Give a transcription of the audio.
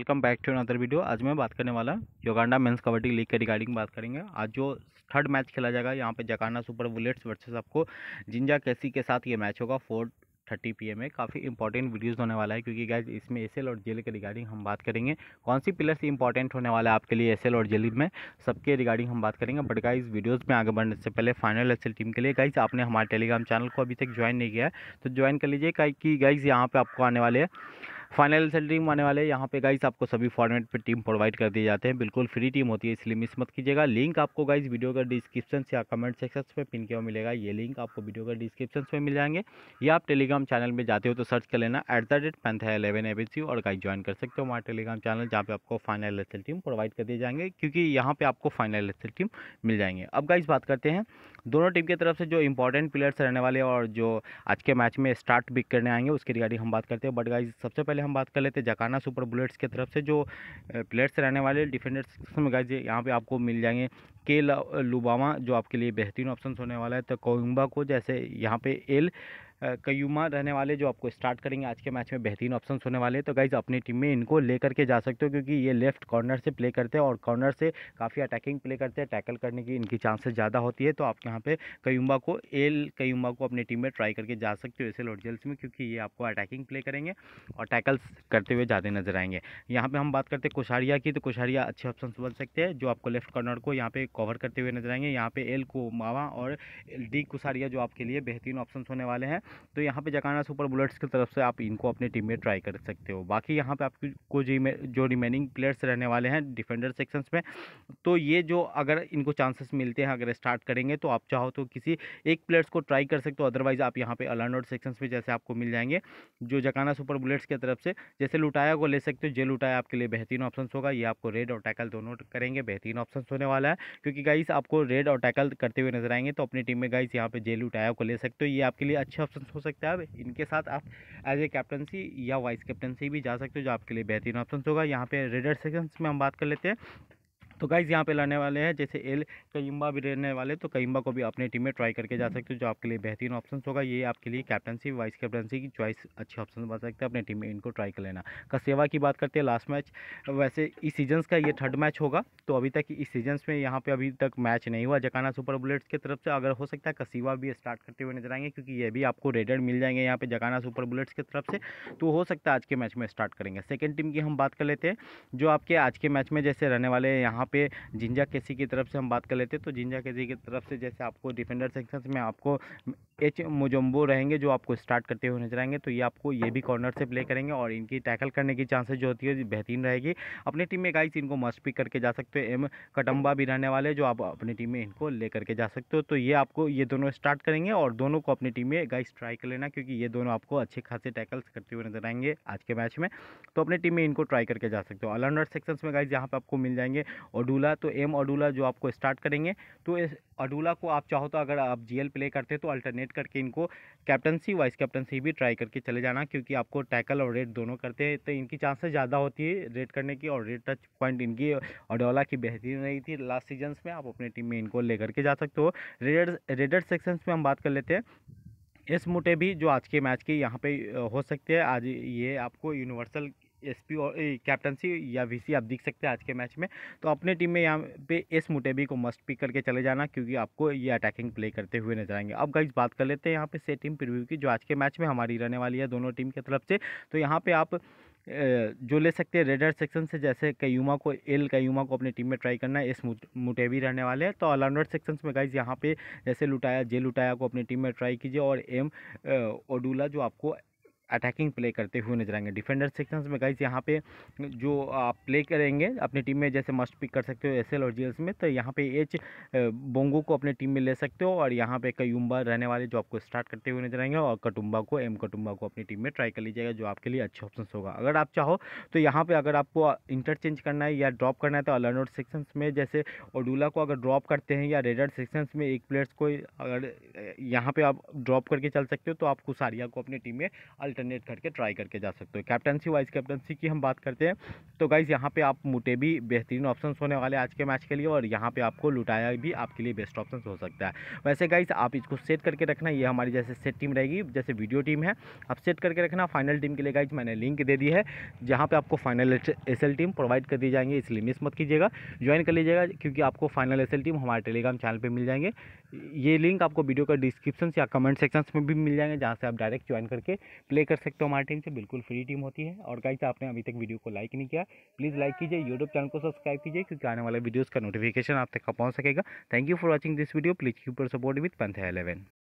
Welcome back to another video. आज मैं बात करने वाला योगांडा मेंस कबड्डी लीग के रिगार्डिंग बात करेंगे। आज जो थर्ड मैच खेला जाएगा यहाँ पे जकाना सुपर बुलेट्स वर्सेस आपको जिंजा कैसी के साथ ये मैच होगा 4:30 PM में। काफ़ी इंपॉर्टेंट वीडियोस होने वाला है क्योंकि गाइज इसमें एसएल और जेल के रिगार्डिंग हम बात करेंगे। कौन सी प्लेयर्स इंपॉर्टेंट होने वाला है आपके लिए एसएल और जेल में, सबके रिगार्डिंग हम बात करेंगे। बट गाइज वीडियोस में आगे बढ़ने से पहले फाइनल एसएल टीम के लिए गाइज आपने हमारे टेलीग्राम चैनल को अभी तक ज्वाइन नहीं किया है तो ज्वाइन कर लीजिए कि गाइज यहाँ पर आपको आने वाले है फाइनल एसएल टीम आने वाले हैं। यहाँ पे गाइस आपको सभी फॉर्मेट पे टीम प्रोवाइड कर दिए जाते हैं, बिल्कुल फ्री टीम होती है, इसलिए मिस मत कीजिएगा। लिंक आपको गाइस वीडियो का डिस्क्रिप्शन या कमेंट सेक्शन पे पिन किया मिलेगा। ये लिंक आपको वीडियो का डिस्क्रिप्शन पे मिल जाएंगे या आप टेलीग्राम चैनल में जाते हो तो सर्च कर लेना @panthai11abc और गाइस ज्वाइन कर सकते हो हमारे टेलीग्राम चैनल जहाँ पे आपको फाइनल एसएल टीम प्रोवाइड कर दिए जाएंगे क्योंकि यहाँ पर आपको फाइनल एसएल टीम मिल जाएंगे। अब गाइस बात करते हैं दोनों टीम की तरफ से जो इंपॉर्टेंट प्लेयर्स रहने वाले और जो आज के मैच में स्टार्ट भी करने आएंगे उसके रिगार्डिंग हम बात करते हैं। बट गाइस सबसे पहले हम बात कर लेते हैं जकाना सुपर बुलेट्स की तरफ से जो प्लेयर्स रहने वाले डिफेंडर्स में। गाइज यहाँ पे आपको मिल जाएंगे के लुबामा जो आपके लिए बेहतरीन ऑप्शन होने वाला है, तो कोयुम्बा को जैसे यहाँ पे एल कयूमा रहने वाले जो आपको स्टार्ट करेंगे आज के मैच में, बेहतरीन ऑप्शन होने वाले हैं। तो गाइज अपनी टीम में इनको लेकर के जा सकते हो क्योंकि ये लेफ्ट कॉर्नर से प्ले करते हैं और कॉर्नर से काफ़ी अटैकिंग प्ले करते हैं, टैकल करने की इनकी चांसेस ज़्यादा होती है। तो आप यहाँ पे एल कयूम्बा को अपनी टीम में ट्राई करके जा सकते हो एसएल और जेल्स में क्योंकि ये आपको अटैकिंग प्ले करेंगे और टैकल्स करते हुए ज़्यादा नजर आएंगे। यहाँ पर हम बात करते हैं कुशारिया की, तो कुशारिया अच्छे ऑप्शन बन सकते हैं जो आपको लेफ्ट कॉर्नर को यहाँ पर कवर करते हुए नजर आएंगे। यहाँ पे एल कोमावा और डी कुशारिया जो आपके लिए बेहतरीन ऑप्शन होने वाले हैं। तो यहाँ पे जकाना सुपर बुलेट्स की तरफ से आप इनको अपने टीम में ट्राई कर सकते हो। बाकी यहाँ पे आपको जो रिमेनिंग प्लेयर्स रहने वाले हैं डिफेंडर सेक्शंस में, तो ये जो अगर इनको चांसेस मिलते हैं अगर स्टार्ट करेंगे तो आप चाहो तो किसी एक प्लेयर्स को ट्राई कर सकते हो। अदरवाइज आप यहाँ पे अलर्नोड सेक्शंस में जैसे आपको मिल जाएंगे जो जकाना सुपर बुलेट्स की तरफ से, जैसे लुटाया को ले सकते हो। जे लुटाया आपके लिए बेहतरीन ऑप्शन होगा, ये आपको रेड और टैकल दोनों करेंगे, बेहतरीन ऑप्शन होने वाला है क्योंकि गाइस आपको रेड और टैकल करते हुए नजर आएंगे। तो अपनी टीम में गाइस यहाँ पे जे लुटाया को ले सकते हो, ये आपके लिए अच्छा ऑप्शन हो सकता है। इनके साथ आप एज ए कैप्टनसी या वाइस कैप्टनसी भी जा सकते हो जो आपके लिए बेहतरीन ऑप्शन होगा। यहाँ पे रेडर सेक्शंस में हम बात कर लेते हैं तो गाइज यहाँ पे रहने वाले हैं जैसे एल कयूम्बा भी रहने वाले, तो कयूम्बा को भी अपने टीम में ट्राई करके जा सकते हो जो आपके लिए बेहतरीन ऑप्शन होगा। ये आपके लिए कैप्टनसी वाइस कैप्टनसी की चॉइस अच्छे ऑप्शन बन सकते हैं, अपने टीम में इनको ट्राई कर लेना। कसेवा की बात करते हैं, लास्ट मैच वैसे इस सीजन का ये थर्ड मैच होगा तो अभी तक इस सीजन में यहाँ पर अभी तक मैच नहीं हुआ जकाना सुपर बुलेट्स की तरफ से। अगर हो सकता है कसेवा भी स्टार्ट करते हुए नजर आएंगे क्योंकि ये भी आपको रेडर मिल जाएंगे यहाँ पर जकाना सुपर बुलेट्स की तरफ से, तो हो सकता है आज के मैच में स्टार्ट करेंगे। सेकेंड टीम की हम बात कर लेते हैं जो आपके आज के मैच में जैसे रहने वाले हैं, यहाँ पे जिंजा केसी की तरफ से हम बात कर लेते हैं। तो जिंजा केसी की तरफ से जैसे आपको डिफेंडर सेक्शंस में आपको एच मोजम्बो रहेंगे जो आपको स्टार्ट करते हुए नजर आएंगे, तो ये आपको ये भी कॉर्नर से प्ले करेंगे और इनकी टैकल करने की चांसेस जो होती है बेहतरीन रहेगी। अपनी टीम में गाइस इनको मस्ट पिक करके जा सकते हो। एम कटम्बा भी रहने वाले जो आप अपनी टीम में इनको ले करके जा सकते हो, तो ये आपको ये दोनों स्टार्ट करेंगे और दोनों को अपनी टीम में गाइस ट्राई कर लेना क्योंकि ये दोनों आपको अच्छे खासे टैकल्स करते हुए नजर आएंगे आज के मैच में, तो अपनी टीम में इनको ट्राई करके जा सकते हो। अलर्नर सेक्शंस में गाइस यहाँ पर आपको मिल जाएंगे ओडूला, तो एम ओडूला जो आपको स्टार्ट करेंगे। तो इस ओडूला को आप चाहो तो अगर आप जीएल प्ले करते तो अल्टरनेट करके इनको कैप्टनसी वाइस कैप्टनसी भी ट्राई करके चले जाना क्योंकि आपको टैकल और रेड दोनों करते हैं तो इनकी चांसेस ज़्यादा होती है रेड करने की और रेड टच पॉइंट इनकी ओडूला की बेहतरीन रही थी लास्ट सीजन्स में। आप अपने टीम में इनको ले करके जा सकते हो। रेडर सेक्शंस में हम बात कर लेते हैं एस मोटे भी जो आज के मैच के यहाँ पे हो सकते हैं। आज ये आपको यूनिवर्सल एसपी और कैप्टनसी या वीसी आप देख सकते हैं आज के मैच में, तो अपने टीम में यहाँ पे एस मुटेबी को मस्ट पिक करके चले जाना क्योंकि आपको ये अटैकिंग प्ले करते हुए नजर आएंगे। अब गाइस बात कर लेते हैं यहाँ पे से टीम प्रीव्यू की जो आज के मैच में हमारी रहने वाली है दोनों टीम की तरफ से। तो यहाँ पे आप जो ले सकते हैं रेडर सेक्शन से जैसे एल कयूमा को अपने टीम में ट्राई करना है, एस मुटेबी रहने वाले हैं। तो ऑलराउंडर सेक्शन में गाइज यहाँ पे जैसे जे लुटाया को अपनी टीम में ट्राई कीजिए और एम ओडूला जो आपको अटैकिंग प्ले करते हुए नजर आएंगे। डिफेंडर सेक्शंस में गाइस यहाँ पे जो आप प्ले करेंगे अपनी टीम में जैसे मस्ट पिक कर सकते हो एसएल और जीएल्स में, तो यहाँ पे एच बोंगो को अपने टीम में ले सकते हो और यहाँ पे कयूम्बा रहने वाले जो आपको स्टार्ट करते हुए नजर आएंगे और एम कटुम्बा को अपनी टीम में ट्राई कर लीजिएगा जो आपके लिए अच्छा ऑप्शन होगा। अगर आप चाहो तो यहाँ पर अगर आपको इंटरचेंज करना है या ड्रॉप करना है तो अलर्नोड सेक्शंस में जैसे ओडूला को अगर ड्रॉप करते हैं या रेडर सेक्शंस में एक प्लेयर्स को अगर यहाँ पर आप ड्रॉप करके चल सकते हो, तो आप कुशारिया को अपनी टीम में अल्टरनेट करके ट्राई करके जा सकते हो। कैप्टनसी वाइस कैप्टनसी की हम बात करते हैं तो गाइज़ यहाँ पे आप मुटे भी बेहतरीन ऑप्शंस होने वाले आज के मैच के लिए, और यहाँ पे आपको लुटाया भी आपके लिए बेस्ट ऑप्शंस हो सकता है। वैसे गाइज़ आप इसको सेट करके रखना, ये हमारी जैसे सेट टीम रहेगी, जैसे वीडियो टीम है, आप सेट करके रखना। फाइनल टीम के लिए गाइज मैंने लिंक दे दी है जहाँ पर आपको फाइनल SL टीम प्रोवाइड कर दी जाएंगे, इसलिए मिस मत कीजिएगा, ज्वाइन कर लीजिएगा, क्योंकि आपको फाइनल SL टीम हमारे टेलीग्राम चैनल पर मिल जाएंगे। ये लिंक आपको वीडियो का डिस्क्रिप्शन या कमेंट सेक्शन में भी मिल जाएंगे, जहाँ से आप डायरेक्ट ज्वाइन करके प्ले कर सकते हो हमारी टीम से, बिल्कुल फ्री टीम होती है। और गाइस आपने अभी तक वीडियो को लाइक नहीं किया, प्लीज़ लाइक कीजिए, यूट्यूब चैनल को सब्सक्राइब कीजिए, क्योंकि आने वाले वीडियोस का नोटिफिकेशन आप तक पहुंच सकेगा। Thank you for watching this video, please keep your support with Panther11।